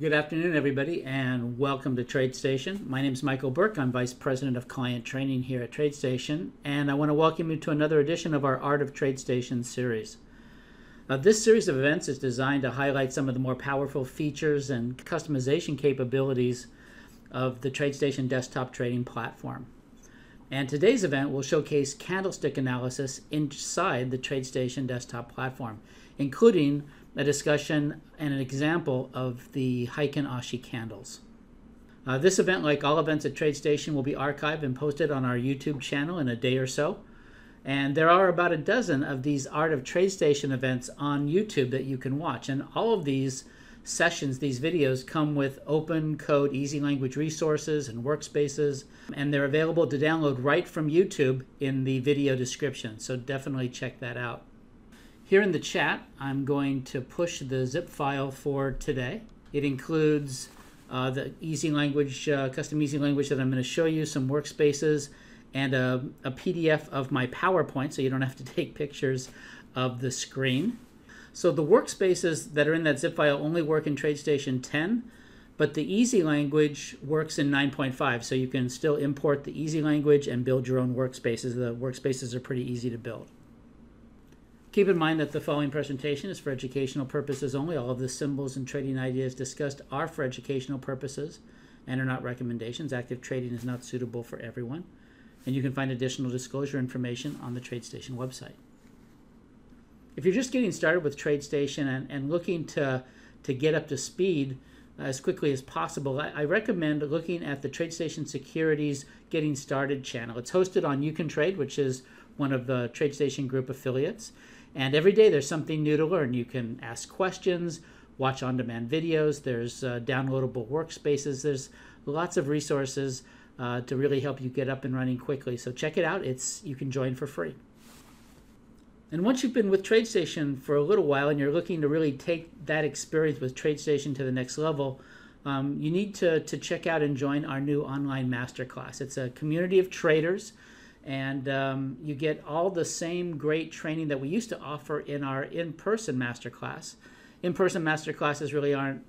Good afternoon, everybody, and welcome to TradeStation. My name is Michael Burke. I'm Vice President of Client Training here at TradeStation, and I want to welcome you to another edition of our Art of TradeStation series. This series of events is designed to highlight some of the more powerful features and customization capabilities of the TradeStation desktop trading platform. And today's event will showcase candlestick analysis inside the TradeStation desktop platform, including a discussion and an example of the Heikin Ashi candles. This event, like all events at TradeStation, will be archived and posted on our YouTube channel in a day or so. And there are about a dozen of these Art of TradeStation events on YouTube that you can watch. And all of these sessions, these videos, come with open code, easy language resources and workspaces. And they're available to download right from YouTube in the video description. So definitely check that out. Here in the chat, I'm going to push the zip file for today. It includes the easy language, custom easy language that I'm going to show you, some workspaces, and a PDF of my PowerPoint, so you don't have to take pictures of the screen. So the workspaces that are in that zip file only work in TradeStation 10, but the easy language works in 9.5, so you can still import the easy language and build your own workspaces. The workspaces are pretty easy to build. Keep in mind that the following presentation is for educational purposes only. All of the symbols and trading ideas discussed are for educational purposes and are not recommendations. Active trading is not suitable for everyone. And you can find additional disclosure information on the TradeStation website. If you're just getting started with TradeStation and looking to get up to speed as quickly as possible, I recommend looking at the TradeStation Securities Getting Started channel. It's hosted on You Can Trade, which is one of the TradeStation Group affiliates. And every day there's something new to learn. You can ask questions, watch on-demand videos, there's downloadable workspaces, there's lots of resources to really help you get up and running quickly. So check it out. You can join for free. And once you've been with TradeStation for a little while and you're looking to really take that experience with TradeStation to the next level, you need to check out and join our new online masterclass. It's a community of traders. And you get all the same great training that we used to offer in our in-person masterclass. In-person masterclasses really aren't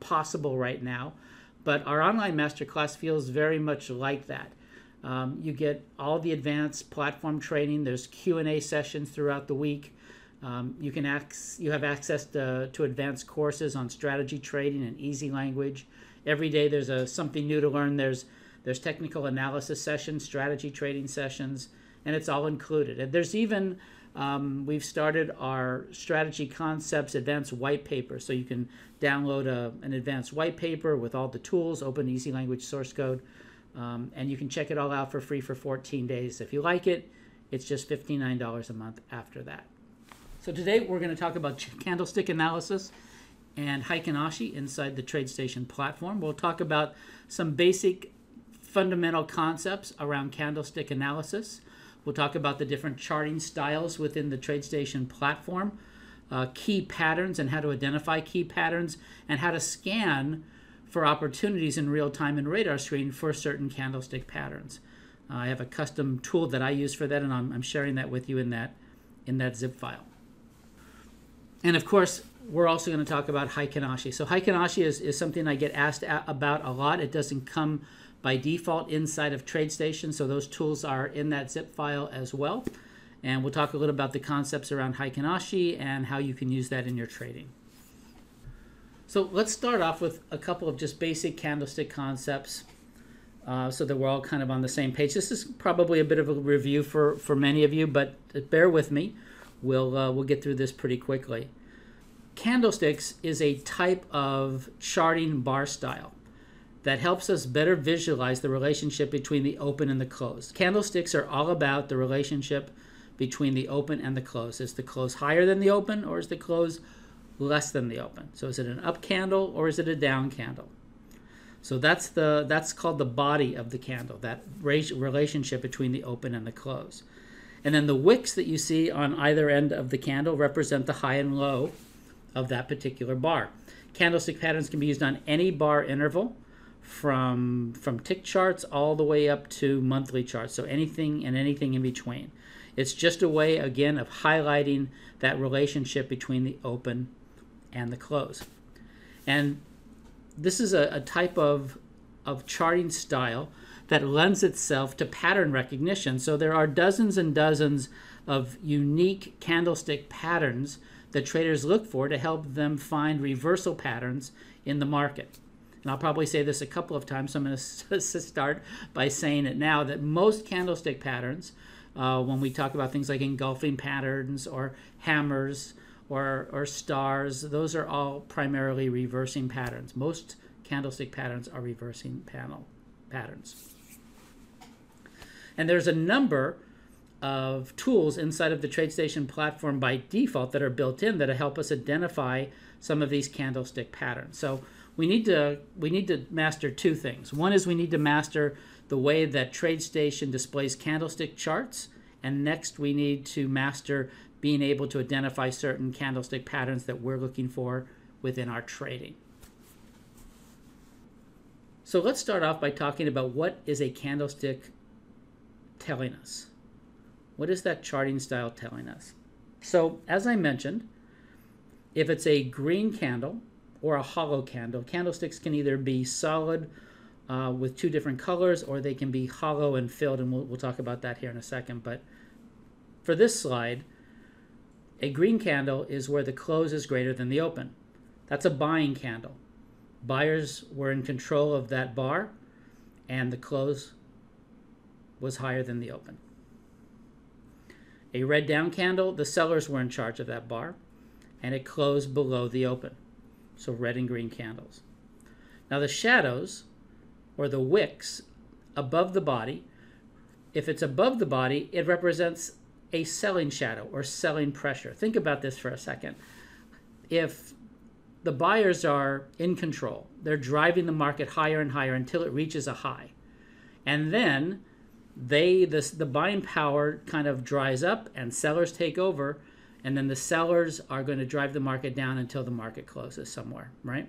possible right now, but our online masterclass feels very much like that. You get all the advanced platform training. There's Q&A sessions throughout the week. You have access to advanced courses on strategy trading and easy language. Every day there's something new to learn. There's technical analysis sessions, strategy trading sessions, and it's all included. And there's even, we've started our strategy concepts advanced white paper. So you can download an advanced white paper with all the tools, open easy language source code, and you can check it all out for free for 14 days. If you like it, it's just $59 a month after that. So today we're going to talk about candlestick analysis and Heikin Ashi inside the TradeStation platform. We'll talk about some basic fundamental concepts around candlestick analysis. We'll talk about the different charting styles within the TradeStation platform, key patterns and how to identify key patterns, and how to scan for opportunities in real time in RadarScreen for certain candlestick patterns. I have a custom tool that I use for that, and I'm sharing that with you in that zip file. And of course, we're also going to talk about Heikin Ashi. So Heikin Ashi is something I get asked about a lot. It doesn't come by default inside of TradeStation, so those tools are in that zip file as well. And we'll talk a little about the concepts around Heikin Ashi and how you can use that in your trading. So let's start off with a couple of just basic candlestick concepts so that we're all kind of on the same page. This is probably a bit of a review for many of you, but bear with me. We'll get through this pretty quickly. Candlesticks is a type of charting bar style that helps us better visualize the relationship between the open and the close. Candlesticks are all about the relationship between the open and the close. Is the close higher than the open, or is the close less than the open? So is it an up candle or is it a down candle? So that's called the body of the candle, that relationship between the open and the close. And then the wicks that you see on either end of the candle represent the high and low of that particular bar. Candlestick patterns can be used on any bar interval, from tick charts all the way up to monthly charts, so anything and anything in between. It's just a way, again, of highlighting that relationship between the open and the close. And this is a type of charting style that lends itself to pattern recognition. So there are dozens and dozens of unique candlestick patterns that traders look for to help them find reversal patterns in the market. And I'll probably say this a couple of times, so I'm going to start by saying it now, that most candlestick patterns, when we talk about things like engulfing patterns or hammers or stars, those are all primarily reversing patterns. Most candlestick patterns are reversing patterns. And there's a number of tools inside of the TradeStation platform by default that are built in that help us identify some of these candlestick patterns. So we need to master two things. One is we need to master the way that TradeStation displays candlestick charts, and next we need to master being able to identify certain candlestick patterns that we're looking for within our trading. So let's start off by talking about what is a candlestick telling us. What is that charting style telling us? So as I mentioned, if it's a green candle or a hollow candle, candlesticks can either be solid with two different colors, or they can be hollow and filled, and we'll talk about that here in a second. But for this slide, a green candle is where the close is greater than the open. That's a buying candle. Buyers were in control of that bar, and the close was higher than the open. A red down candle, the sellers were in charge of that bar, and it closed below the open. So red and green candles. Now the shadows, or the wicks, above the body, if it's above the body, it represents a selling shadow or selling pressure. Think about this for a second. If the buyers are in control, they're driving the market higher and higher until it reaches a high. And then the buying power kind of dries up and sellers take over, and then the sellers are going to drive the market down until the market closes somewhere, right?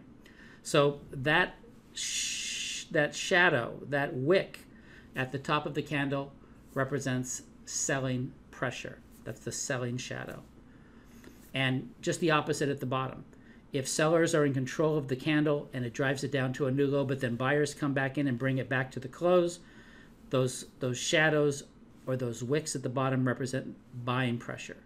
So that shadow, that wick at the top of the candle represents selling pressure. That's the selling shadow. And just the opposite at the bottom. If sellers are in control of the candle and it drives it down to a new low, but then buyers come back in and bring it back to the close, those shadows or those wicks at the bottom represent buying pressure.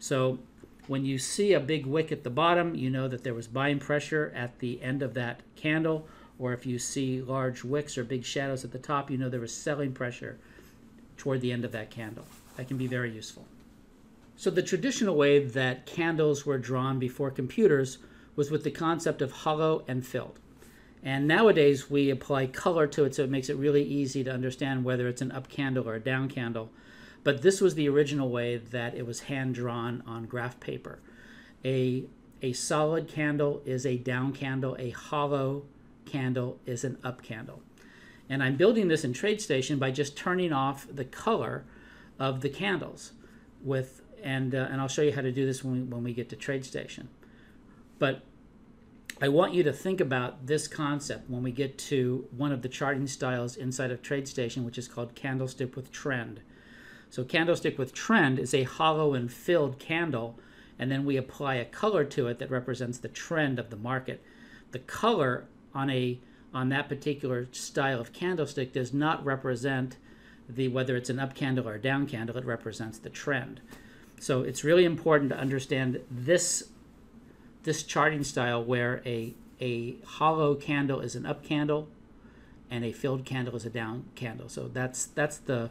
So when you see a big wick at the bottom, you know that there was buying pressure at the end of that candle. Or if you see large wicks or big shadows at the top, you know there was selling pressure toward the end of that candle. That can be very useful. So the traditional way that candles were drawn before computers was with the concept of hollow and filled. And nowadays we apply color to it, so it makes it really easy to understand whether it's an up candle or a down candle. But this was the original way that it was hand-drawn on graph paper. A solid candle is a down candle. A hollow candle is an up candle. And I'm building this in TradeStation by just turning off the color of the candles. And I'll show you how to do this when we get to TradeStation. But I want you to think about this concept when we get to one of the charting styles inside of TradeStation, which is called Candlestick with Trend. So candlestick with trend is a hollow and filled candle, and then we apply a color to it that represents the trend of the market. The color on that particular style of candlestick does not represent whether it's an up candle or a down candle. It represents the trend. So it's really important to understand this charting style where a hollow candle is an up candle and a filled candle is a down candle. So that's the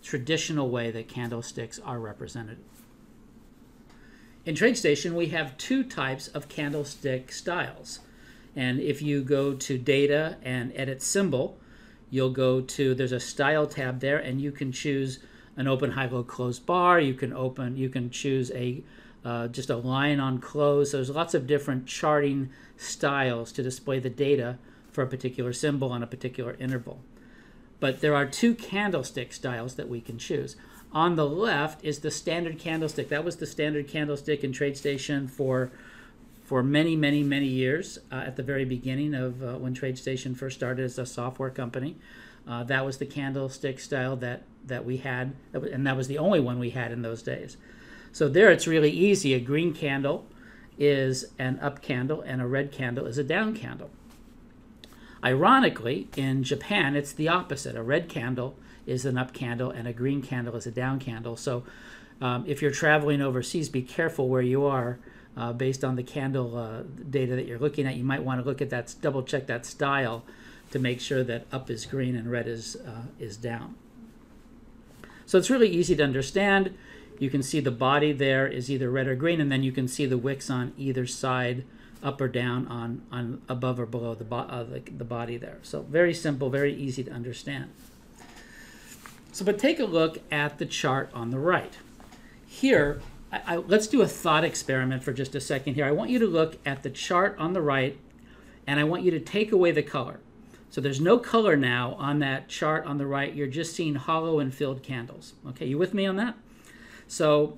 traditional way that candlesticks are represented. In TradeStation, we have two types of candlestick styles. And if you go to Data and Edit Symbol, you'll go to, there's a Style tab there, and you can choose an open, high, low, close bar. You can choose just a line on close. So there's lots of different charting styles to display the data for a particular symbol on a particular interval. But there are two candlestick styles that we can choose. On the left is the standard candlestick. That was the standard candlestick in TradeStation for many, many, many years at the very beginning of when TradeStation first started as a software company. That was the candlestick style that we had, and that was the only one we had in those days. So there it's really easy. A green candle is an up candle, and a red candle is a down candle. Ironically, in Japan, it's the opposite. A red candle is an up candle and a green candle is a down candle. So if you're traveling overseas, be careful where you are based on the candle data that you're looking at. You might want to look at that, double check that style to make sure that up is green and red is down. So it's really easy to understand. You can see the body there is either red or green, and then you can see the wicks on either side, up or down, on above or below the body there. So very simple, very easy to understand. So, but take a look at the chart on the right. Here, let's do a thought experiment for just a second here. I want you to look at the chart on the right, and I want you to take away the color. So there's no color now on that chart on the right. You're just seeing hollow and filled candles. Okay, you with me on that? So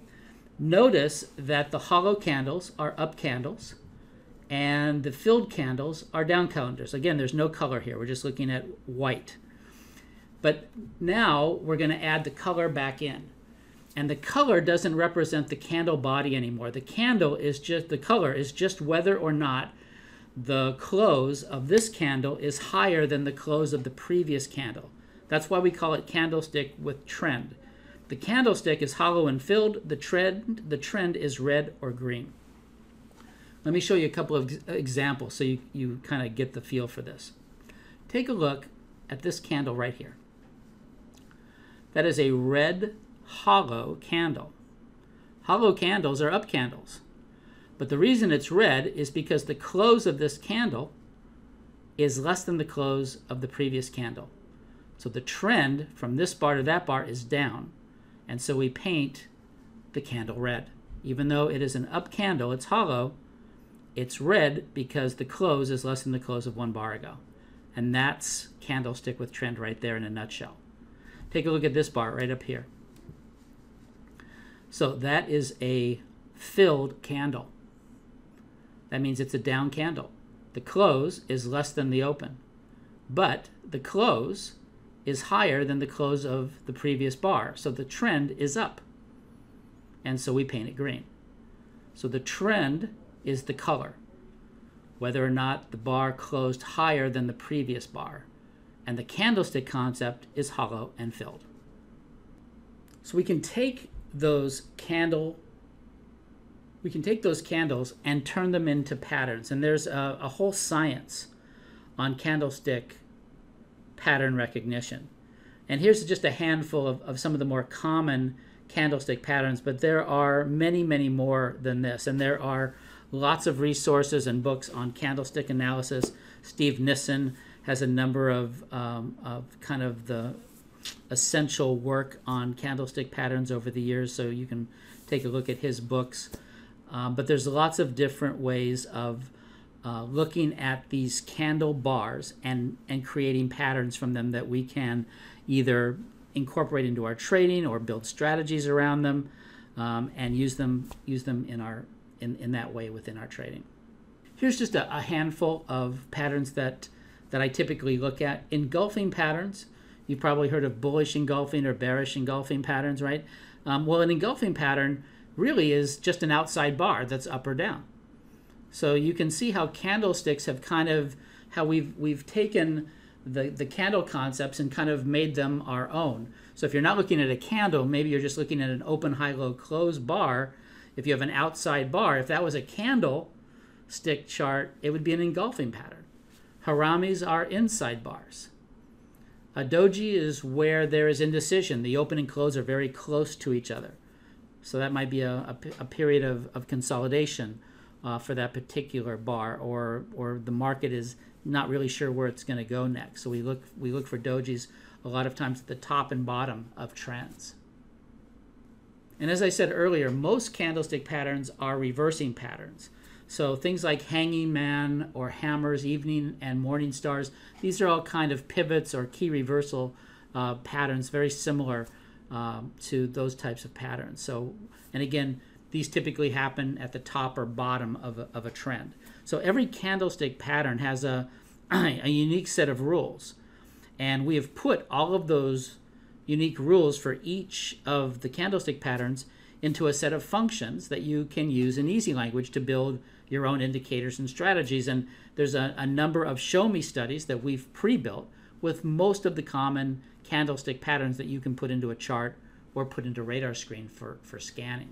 notice that the hollow candles are up candles and the filled candles are down candles. Again, there's no color here. We're just looking at white. But now we're going to add the color back in. And the color doesn't represent the candle body anymore. The candle is just, the color is just whether or not the close of this candle is higher than the close of the previous candle. That's why we call it candlestick with trend. The candlestick is hollow and filled. The trend is red or green. Let me show you a couple of examples so you kind of get the feel for this. Take a look at this candle right here. That is a red hollow candle. Hollow candles are up candles. But the reason it's red is because the close of this candle is less than the close of the previous candle. So the trend from this bar to that bar is down. And so we paint the candle red. Even though it is an up candle, it's hollow, it's red because the close is less than the close of one bar ago. And that's candlestick with trend right there in a nutshell. Take a look at this bar right up here. So that is a filled candle. That means it's a down candle. The close is less than the open, but the close is higher than the close of the previous bar. So the trend is up. And so we paint it green. So the trend is the color, whether or not the bar closed higher than the previous bar. And the candlestick concept is hollow and filled. So we can take those candles and turn them into patterns. And there's a whole science on candlestick pattern recognition. And here's just a handful of some of the more common candlestick patterns, but there are many, many more than this. And there are lots of resources and books on candlestick analysis. Steve Nison has a number of kind of the essential work on candlestick patterns over the years, so you can take a look at his books. But there's lots of different ways of looking at these candle bars and creating patterns from them that we can either incorporate into our trading or build strategies around them and use them in that way within our trading. Here's just a handful of patterns that I typically look at. Engulfing patterns. You've probably heard of bullish engulfing or bearish engulfing patterns, right? Well, an engulfing pattern really is just an outside bar that's up or down. So you can see how candlesticks have kind of, how we've taken the candle concepts and kind of made them our own. So if you're not looking at a candle, maybe you're just looking at an open, high, low, close bar. If you have an outside bar, if that was a candlestick chart, it would be an engulfing pattern. Haramis are inside bars. A doji is where there is indecision. The open and close are very close to each other. So that might be a period of consolidation for that particular bar, or the market is not really sure where it's going to go next. So we look for dojis a lot of times at the top and bottom of trends. And as I said earlier, most candlestick patterns are reversing patterns. So things like hanging man or hammers, evening and morning stars, these are all kind of pivots or key reversal patterns, very similar to those types of patterns. So, and again, these typically happen at the top or bottom of a trend. So every candlestick pattern has a unique set of rules. And we have put all of those unique rules for each of the candlestick patterns into a set of functions that you can use in Easy Language to build your own indicators and strategies. And there's a number of show me studies that we've pre-built with most of the common candlestick patterns that you can put into a chart or put into RadarScreen for scanning.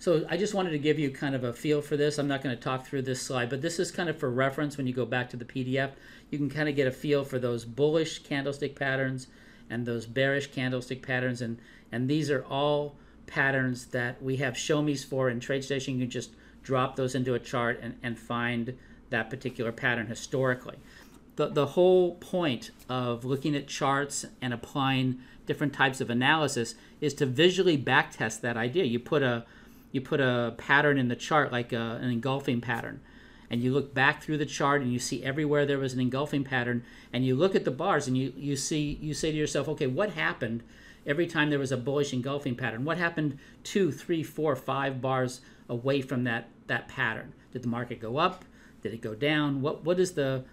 So I just wanted to give you kind of a feel for this. I'm not going to talk through this slide, but this is kind of for reference. When you go back to the PDF, you can kind of get a feel for those bullish candlestick patterns and those bearish candlestick patterns. And these are all patterns that we have show me's for in TradeStation. You can just drop those into a chart and find that particular pattern historically. The whole point of looking at charts and applying different types of analysis is to visually backtest that idea. You put a pattern in the chart, like an engulfing pattern, and you look back through the chart and you see everywhere there was an engulfing pattern, and you look at the bars and you say to yourself, okay, what happened every time there was a bullish engulfing pattern? What happened 2, 3, 4, 5 bars away from that pattern? Did the market go up? Did it go down? What is the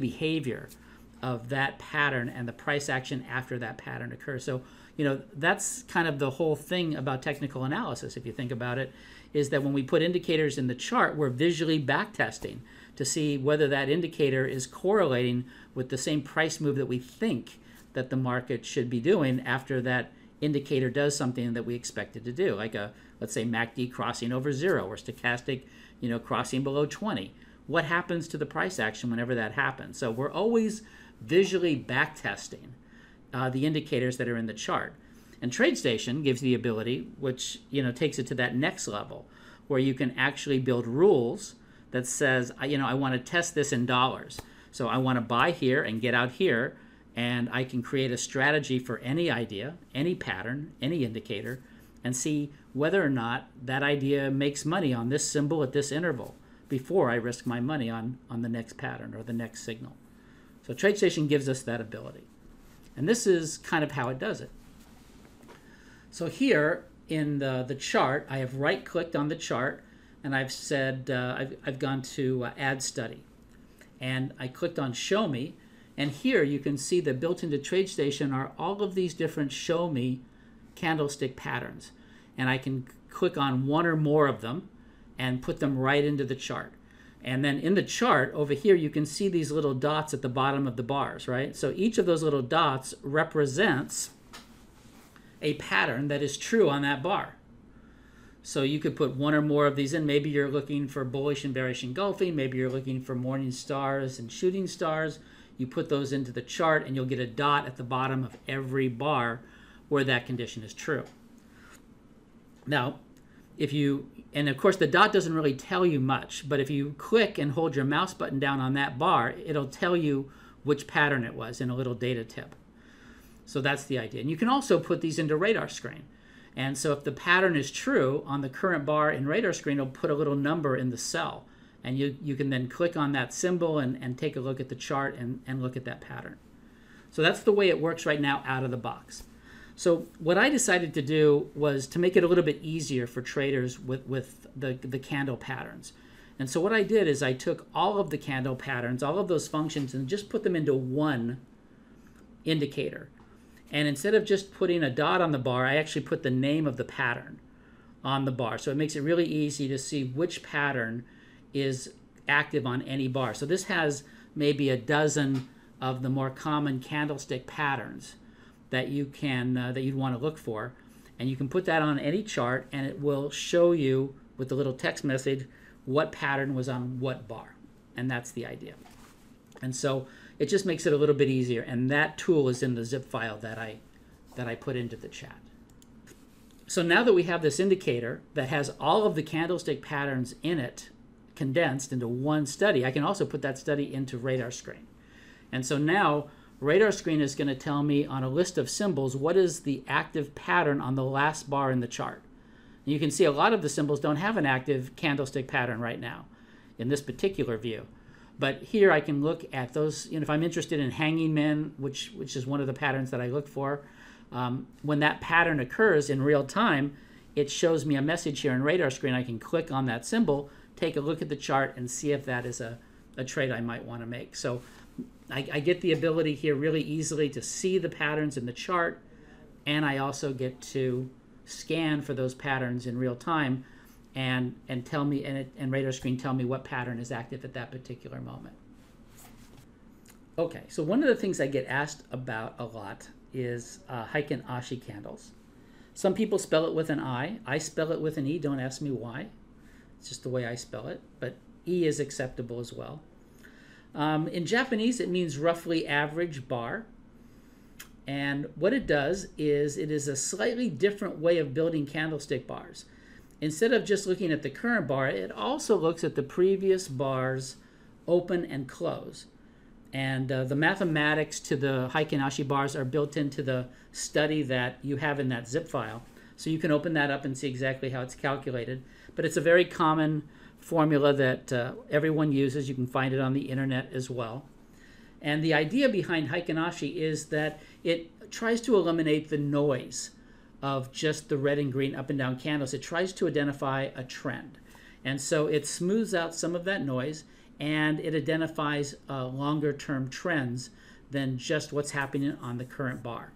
behavior of that pattern and the price action after that pattern occurs? So, you know, that's kind of the whole thing about technical analysis, if you think about it, is that when we put indicators in the chart, we're visually backtesting to see whether that indicator is correlating with the same price move that we think that the market should be doing after that indicator does something that we expect it to do, like a, let's say, MACD crossing over 0 or stochastic, you know, crossing below 20. What happens to the price action whenever that happens? So we're always visually backtesting the indicators that are in the chart. And TradeStation gives the ability, which, you know, takes it to that next level, where you can actually build rules that says, you know, I want to test this in dollars. So I want to buy here and get out here, and I can create a strategy for any idea, any pattern, any indicator, and see whether or not that idea makes money on this symbol at this interval before I risk my money on the next pattern or the next signal. So TradeStation gives us that ability. And this is kind of how it does it. So here in the chart, I have right-clicked on the chart, and I've said, I've gone to Add Study. And I clicked on Show Me, and here you can see that built into TradeStation are all of these different Show Me candlestick patterns. And I can click on one or more of them and put them right into the chart. And then in the chart over here, you can see these little dots at the bottom of the bars, right? So each of those little dots represents a pattern that is true on that bar. So you could put one or more of these in. Maybe you're looking for bullish and bearish engulfing. Maybe you're looking for morning stars and shooting stars. You put those into the chart, and you'll get a dot at the bottom of every bar where that condition is true. Now, if you, and of course the dot doesn't really tell you much, but if you click and hold your mouse button down on that bar, it'll tell you which pattern it was in a little data tip. So that's the idea. And you can also put these into RadarScreen. And so if the pattern is true on the current bar in RadarScreen, it'll put a little number in the cell. And you can then click on that symbol and take a look at the chart and look at that pattern. So that's the way it works right now out of the box. So what I decided to do was to make it a little bit easier for traders with the candle patterns. And so what I did is I took all of the candle patterns, all of those functions, and just put them into one indicator. And instead of just putting a dot on the bar, I actually put the name of the pattern on the bar. So it makes it really easy to see which pattern is active on any bar. So this has maybe a dozen of the more common candlestick patterns that you can that you'd want to look for, and you can put that on any chart, and it will show you with the little text message what pattern was on what bar, and that's the idea. And so it just makes it a little bit easier, and that tool is in the zip file that I put into the chat. So now that we have this indicator that has all of the candlestick patterns in it condensed into one study, I can also put that study into RadarScreen, and so now RadarScreen is going to tell me on a list of symbols what is the active pattern on the last bar in the chart. And you can see a lot of the symbols don't have an active candlestick pattern right now in this particular view. But here I can look at those. You know, if I'm interested in hanging men, which is one of the patterns that I look for, when that pattern occurs in real time, it shows me a message here in RadarScreen. I can click on that symbol, take a look at the chart, and see if that is a trade I might want to make. So I get the ability here really easily to see the patterns in the chart, and I also get to scan for those patterns in real time and tell me and RadarScreen tell me what pattern is active at that particular moment. Okay, so one of the things I get asked about a lot is Heikin Ashi candles. Some people spell it with an I. I spell it with an E. Don't ask me why. It's just the way I spell it. But E is acceptable as well. In Japanese, it means roughly average bar. And what it does is it is a slightly different way of building candlestick bars. Instead of just looking at the current bar, it also looks at the previous bar's open and close. And the mathematics to the Heikin Ashi bars are built into the study that you have in that zip file. So you can open that up and see exactly how it's calculated. But it's a very common formula that everyone uses. You can find it on the internet as well. And the idea behind Heikin Ashi is that it tries to eliminate the noise of just the red and green up and down candles. It tries to identify a trend. And so it smooths out some of that noise, and it identifies longer-term trends than just what's happening on the current bar.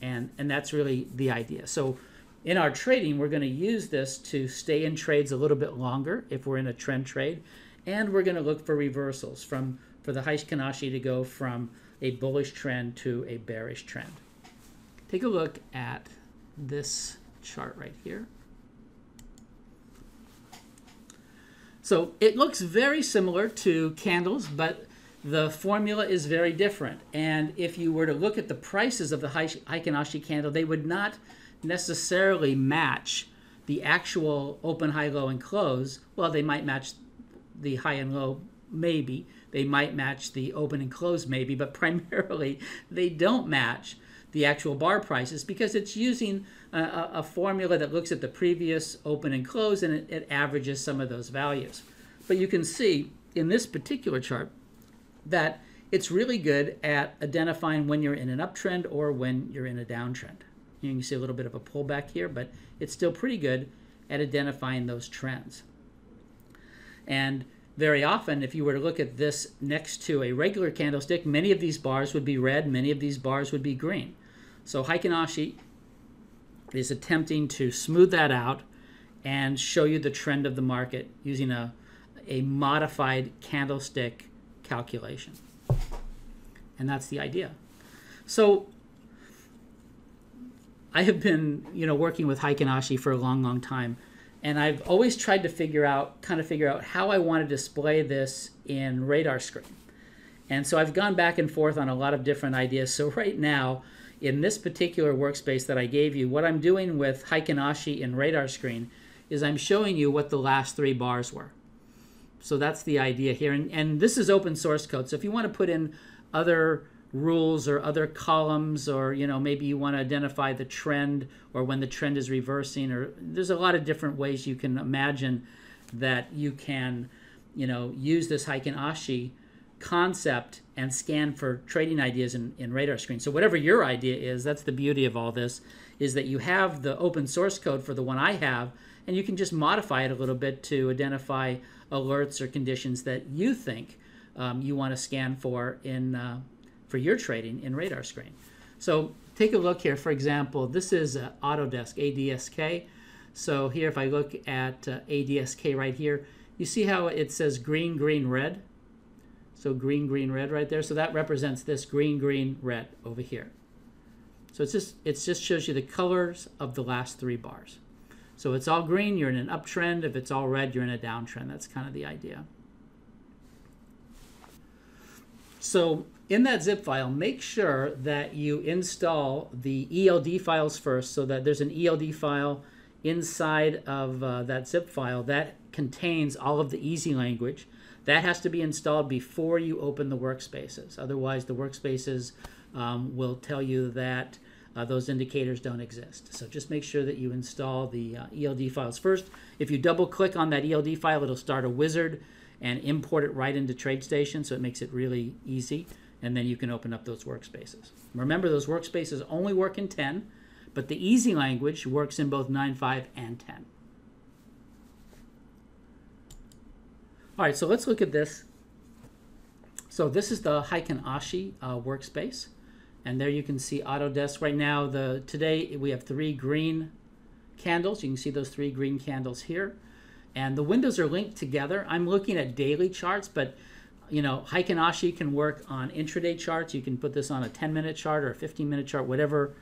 And that's really the idea. So in our trading, we're going to use this to stay in trades a little bit longer if we're in a trend trade. And we're going to look for reversals for the Heikin Ashi to go from a bullish trend to a bearish trend. Take a look at this chart right here. So it looks very similar to candles, but the formula is very different. And if you were to look at the prices of the Heikin Ashi candle, they would not necessarily match the actual open, high, low, and close. Well, they might match the high and low, maybe. They might match the open and close, maybe. But primarily, they don't match the actual bar prices because it's using a formula that looks at the previous open and close, and it averages some of those values. But you can see in this particular chart that it's really good at identifying when you're in an uptrend or when you're in a downtrend. You can see a little bit of a pullback here, but it's still pretty good at identifying those trends. And very often, if you were to look at this next to a regular candlestick, many of these bars would be red, many of these bars would be green. So Heikin Ashi is attempting to smooth that out and show you the trend of the market using a modified candlestick calculation. And that's the idea. So I have been, working with Heikin Ashi for a long, long time, and I've always tried to figure out how I want to display this in RadarScreen. And so I've gone back and forth on a lot of different ideas. So right now, in this particular workspace that I gave you, what I'm doing with Heikin Ashi in RadarScreen is I'm showing you what the last three bars were. So that's the idea here. And this is open source code. So if you want to put in other rules or other columns, or maybe you want to identify the trend or when the trend is reversing, or there's a lot of different ways you can imagine that you can use this Heikin Ashi concept and scan for trading ideas in RadarScreen. So whatever your idea is, that's the beauty of all this, is that you have the open source code for the one I have, and you can just modify it a little bit to identify alerts or conditions that you think you want to scan for your trading in RadarScreen. So take a look here. For example, this is Autodesk, ADSK. So here, if I look at ADSK right here, you see how it says green, green, red. So green, green, red right there. So that represents this green, green, red over here. So it just shows you the colors of the last three bars. So if it's all green, you're in an uptrend. If it's all red, you're in a downtrend. That's kind of the idea. So in that zip file, make sure that you install the ELD files first, so that there's an ELD file inside of that zip file that contains all of the Easy Language. That has to be installed before you open the workspaces. Otherwise, the workspaces will tell you that those indicators don't exist. So just make sure that you install the ELD files first. If you double-click on that ELD file, it'll start a wizard and import it right into TradeStation, so it makes it really easy. And then you can open up those workspaces. Remember, those workspaces only work in 10, but the Easy Language works in both 9.5 and 10. All right, so let's look at this. So this is the Heikin Ashi workspace. And there you can see Autodesk right now. Today we have 3 green candles. You can see those 3 green candles here. And the windows are linked together. I'm looking at daily charts, but you know, Heikin Ashi can work on intraday charts. You can put this on a 10-minute chart or a 15-minute chart, whatever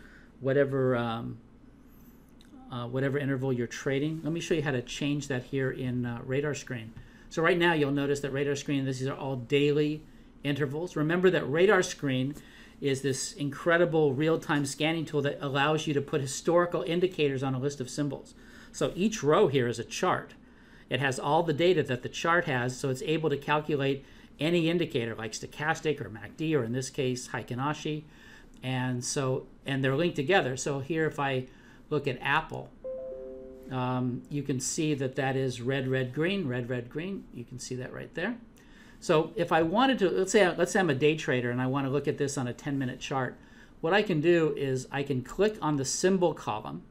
interval you're trading. Let me show you how to change that here in RadarScreen. So right now you'll notice that RadarScreen, these are all daily intervals. Remember that RadarScreen is this incredible real-time scanning tool that allows you to put historical indicators on a list of symbols. So each row here is a chart. It has all the data that the chart has, so it's able to calculate any indicator like stochastic or MACD, or in this case Heikin Ashi. And they're linked together. So here, if I look at Apple, you can see that that is red, red, green, red, red, green. You can see that right there. So if I wanted to, let's say I'm a day trader and I want to look at this on a 10-minute chart, what I can do is I can click on the symbol column.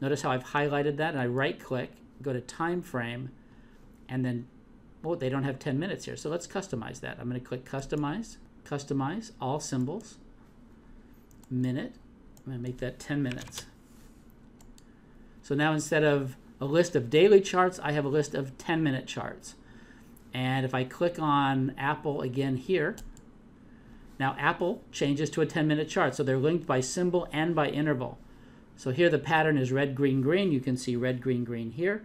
Notice how I've highlighted that, and I right-click, go to time frame, and then, oh, they don't have 10 minutes here, so let's customize that. I'm going to click Customize, Customize, All Symbols, Minute. I'm going to make that 10 minutes. So now instead of a list of daily charts, I have a list of 10-minute charts. And if I click on Apple again here, now Apple changes to a 10-minute chart. So they're linked by symbol and by interval. So here the pattern is red, green, green. You can see red, green, green here.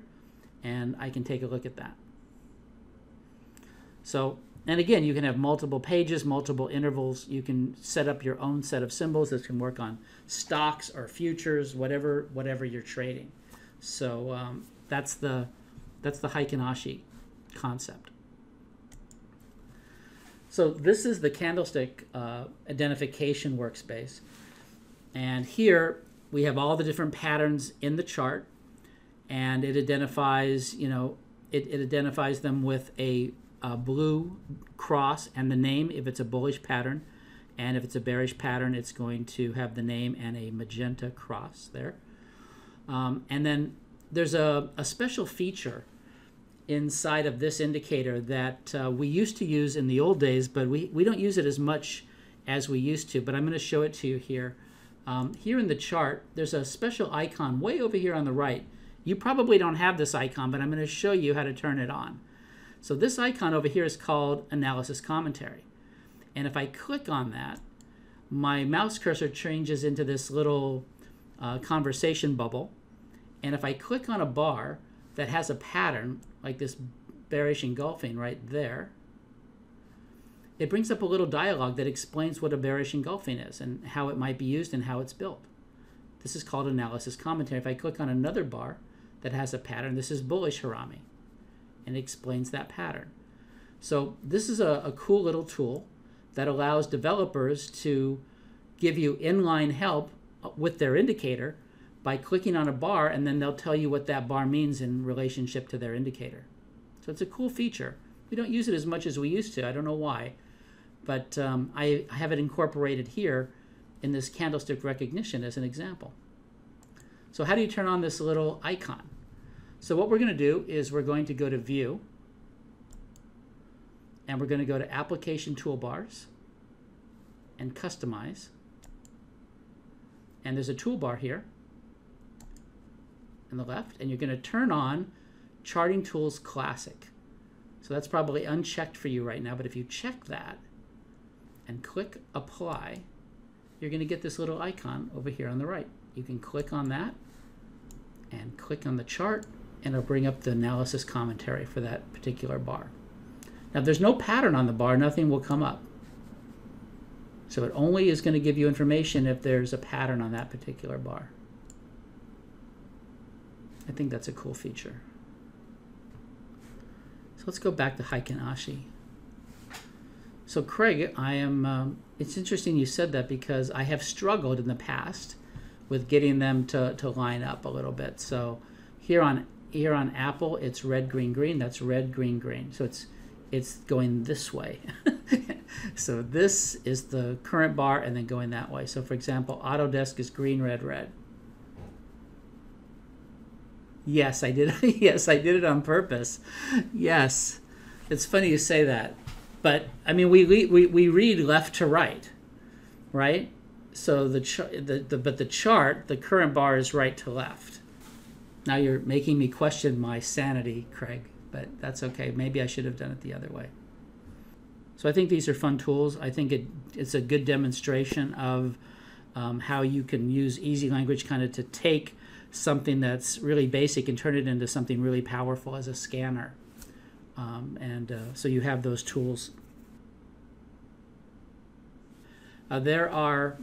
And I can take a look at that. So, and again, you can have multiple pages, multiple intervals. You can set up your own set of symbols that can work on stocks or futures, whatever you're trading. So that's the Heikin Ashi concept. So this is the candlestick identification workspace, and here we have all the different patterns in the chart, and it identifies, you know, it identifies them with a blue cross and the name if it's a bullish pattern, and if it's a bearish pattern, it's going to have the name and a magenta cross there. And then there's a special feature inside of this indicator that we used to use in the old days, but we don't use it as much as we used to, but I'm going to show it to you here. Here in the chart, there's a special icon way over here on the right. You probably don't have this icon, but I'm going to show you how to turn it on. So this icon over here is called Analysis Commentary. And if I click on that, my mouse cursor changes into this little conversation bubble. And if I click on a bar that has a pattern, like this bearish engulfing right there, it brings up a little dialogue that explains what a bearish engulfing is and how it might be used and how it's built. This is called Analysis Commentary. If I click on another bar that has a pattern, this is Bullish Harami, and it explains that pattern. So this is a cool little tool that allows developers to give you inline help with their indicator by clicking on a bar, and then they'll tell you what that bar means in relationship to their indicator. So it's a cool feature. We don't use it as much as we used to. I don't know why, but I have it incorporated here in this candlestick recognition as an example. So how do you turn on this little icon? So what we're going to do is we're going to go to View, and we're going to go to Application Toolbars and Customize. And there's a toolbar here on the left, and you're going to turn on Charting Tools Classic. So that's probably unchecked for you right now, but if you check that and click Apply, you're going to get this little icon over here on the right. You can click on that and click on the chart, and it'll bring up the analysis commentary for that particular bar. Now, if there's no pattern on the bar, nothing will come up. So it only is going to give you information if there's a pattern on that particular bar. I think that's a cool feature. So let's go back to Heikin Ashi. So Craig, it's interesting you said that, because I have struggled in the past with getting them to line up a little bit. So here on Apple, it's red, green, green. That's red, green, green. So it's going this way. So this is the current bar and then going that way. So for example, Autodesk is green, red, red. Yes, I did. Yes, I did it on purpose. Yes. It's funny you say that. But, I mean, we read left to right. right? So the chart, the current bar is right to left. Now you're making me question my sanity, Craig, but that's okay. Maybe I should have done it the other way. So I think these are fun tools. I think it's a good demonstration of how you can use Easy Language kind of to take something that's really basic and turn it into something really powerful as a scanner. So you have those tools. There are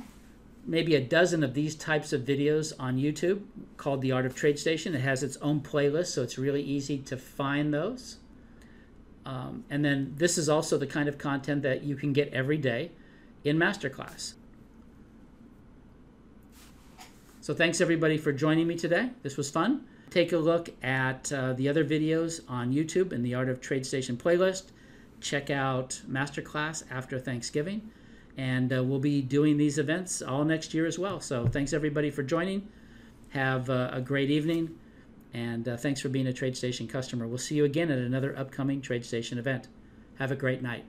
maybe a dozen of these types of videos on YouTube called The Art of TradeStation. It has its own playlist, so it's really easy to find those. And then this is also the kind of content that you can get every day in Masterclass. So thanks everybody for joining me today. This was fun. Take a look at the other videos on YouTube in the Art of TradeStation playlist. Check out Masterclass after Thanksgiving. And we'll be doing these events all next year as well. So thanks everybody for joining. Have a great evening. And thanks for being a TradeStation customer. We'll see you again at another upcoming TradeStation event. Have a great night.